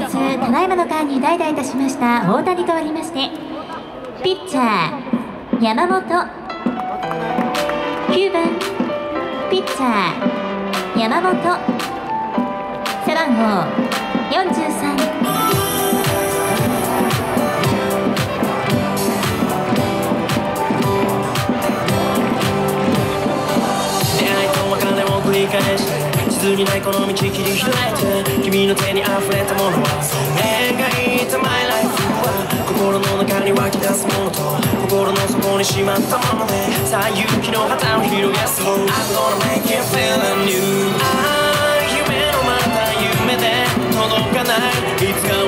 ーズ、ただいまの間に代打いたしました大谷とおりまして、ピッチャー山本、9番ピッチャー山本、背番号43。繰り返し地図にないこの道切り開いて、君の手に溢れたものは描いた My Life は心の中に湧き出すものと心の底にしまったもので、さあ勇気の旗を広げそう。 I'm gonna make you feel new。 ああ夢のまた夢で届かないいつか